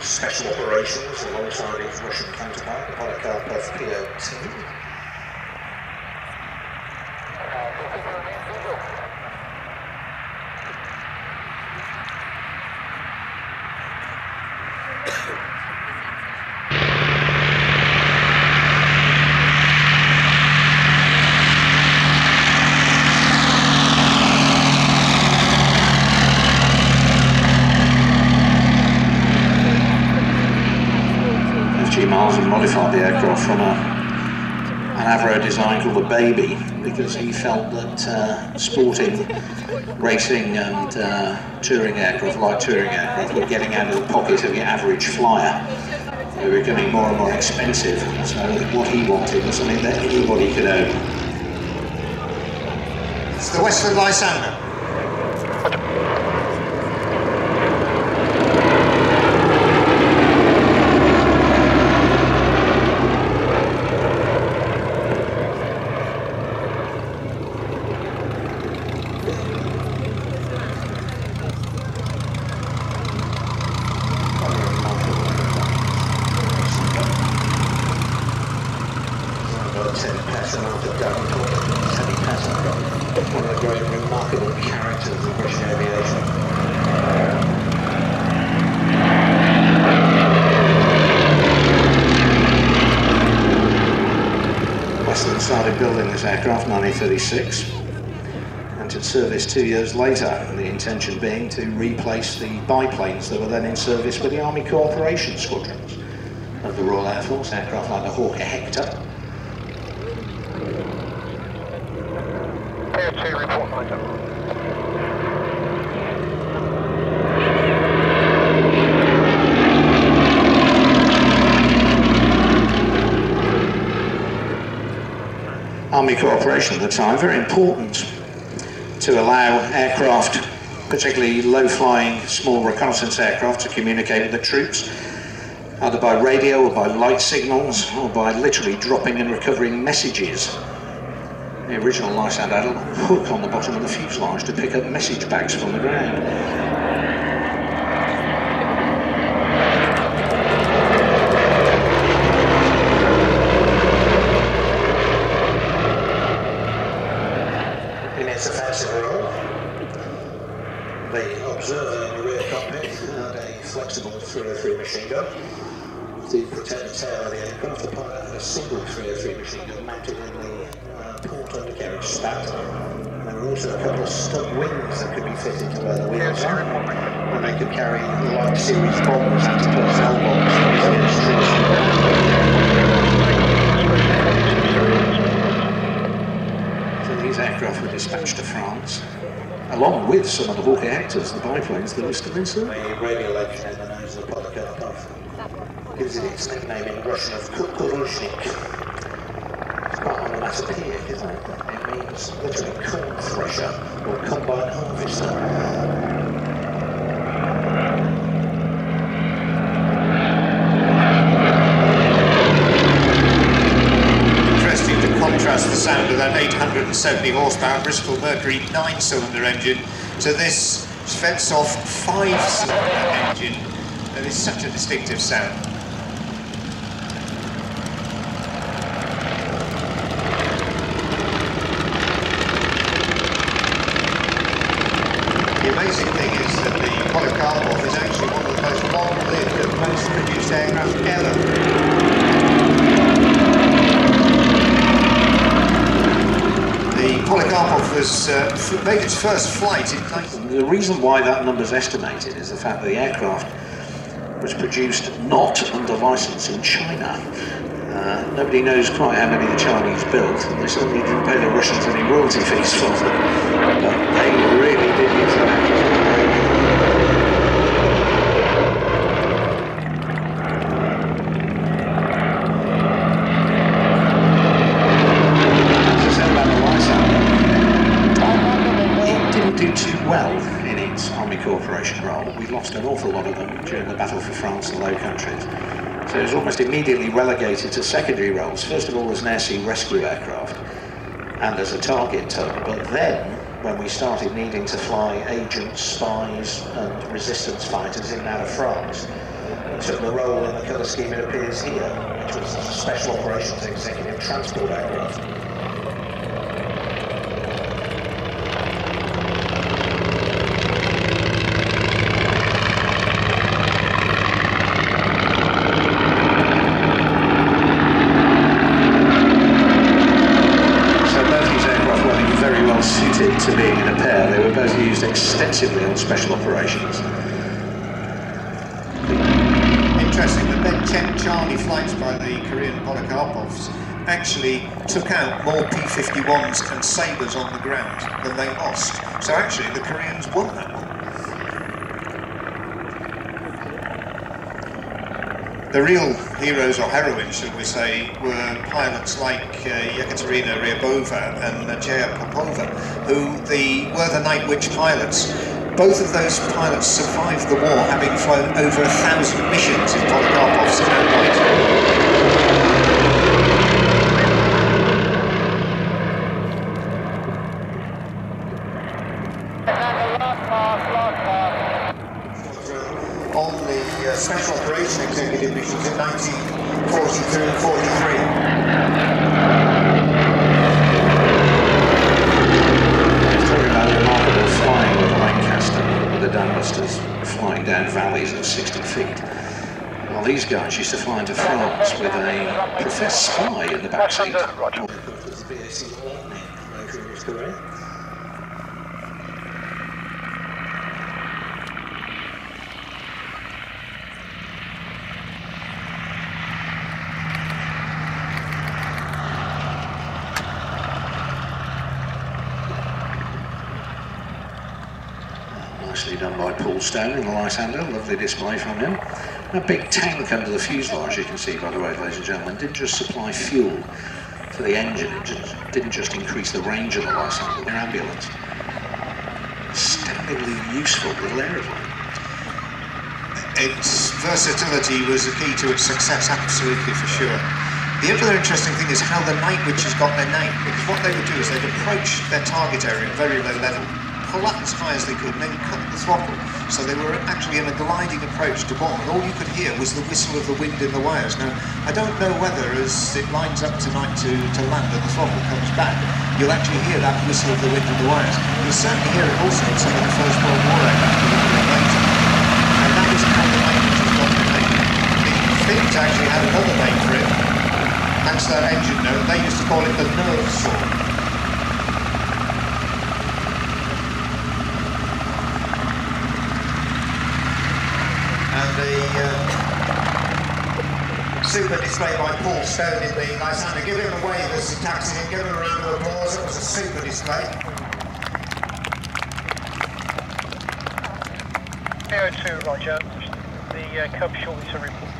Special operations alongside his Russian counterpart, Polikarpov PO2. Modified the aircraft from an Avro design called the Baby, because he felt that sporting, racing and touring aircraft, light touring aircraft, were getting out of the pocket of the average flyer. They were becoming more and more expensive, so what he wanted was something that anybody could own. It's the Westland Lysander. Started building this aircraft in 1936, entered service 2 years later, and the intention being to replace the biplanes that were then in service with the Army Cooperation Squadrons of the Royal Air Force, aircraft like the Hawker Hector. PO2 report, Major. Army cooperation at the time, very important to allow aircraft, particularly low-flying small reconnaissance aircraft, to communicate with the troops, either by radio or by light signals or by literally dropping and recovering messages. The original Lysander had a hook on the bottom of the fuselage to pick up message bags from the ground. The protective tail of the aircraft, the pilot had a single 303 machine gun mounted in the port undercarriage spat. And there were also a couple of stub wings that could be fitted to where the wheels are, and they could carry light series bombs, anti-personnel bombs, So these aircraft were dispatched to France, along with some of the Hawker Hectors, the biplanes that were still in service. The radio engine in the nose of the Polikarpov gives it its nickname in Russian of Kukurushnik. It's part of onomatopoeic, isn't it? It means literally corn thresher or combine harvester. The sound of that 870 horsepower Bristol Mercury 9-cylinder engine to this Svetsov 5-cylinder engine that is such a distinctive sound. The amazing thing is that the Polikarpov is actually one of the most long-lived and most produced aircraft ever. Polikarpov was made its first flight in 19... The reason why that number is estimated is the fact that the aircraft was produced not under license in China. Nobody knows quite how many the Chinese built, and they certainly didn't pay the Russians any royalty fees for them. But they really did use that cooperation role. We lost an awful lot of them during the battle for France and the Low Countries. So it was almost immediately relegated to secondary roles. First of all as an air-sea rescue aircraft and as a target tug, but then when we started needing to fly agents, spies and resistance fighters in and out of France. It took the role in the colour scheme it appears here, which was a Special Operations Executive Transport Aircraft. To being in a pair. They were both used extensively on special operations. Interesting, the Bed-10 Charlie flights by the Korean Polikarpovs actually took out more P-51s and Sabres on the ground than they lost. So actually the Koreans won that one. The real heroes or heroines, should we say, were pilots like Yekaterina Ryabova and Nadya Popova, who were the night witch pilots. Both of those pilots survived the war, having flown over 1,000 missions in Polikarpov's flight. On the Special Operations Executive missions in 1942 and 43. Flying down valleys at 60 feet. While these guys used to fly into France with a professed spy in the backseat. Nicely done by Paul Stone in the Lysander, lovely display from him. A big tank under the fuselage, you can see, by the way, ladies and gentlemen, didn't just supply fuel for the engine, it didn't just increase the range of the Lysander, their ambulance. Astoundingly useful little aeroplane. Its versatility was the key to its success, absolutely, for sure. The other interesting thing is how the night witches got their name, because what they would do is they'd approach their target area at very low level, pull up as high as they could, and then cut the throttle. So they were actually in a gliding approach to bomb, and all you could hear was the whistle of the wind in the wires. Now, I don't know whether, as it lines up tonight to land and the throttle comes back, you'll actually hear that whistle of the wind in the wires. You'll certainly hear it also in some of the First World War aircraft a little bit later. And that was how the name was got their name. The Finns actually had another name for it. That's their engine note. They used to call it the nerve saw. Super display by Paul Stone in the Lysander. Give him a wave as he taxis in, give him a round of applause. It was a super display. Zero 02, Roger. The Cub shortly to report.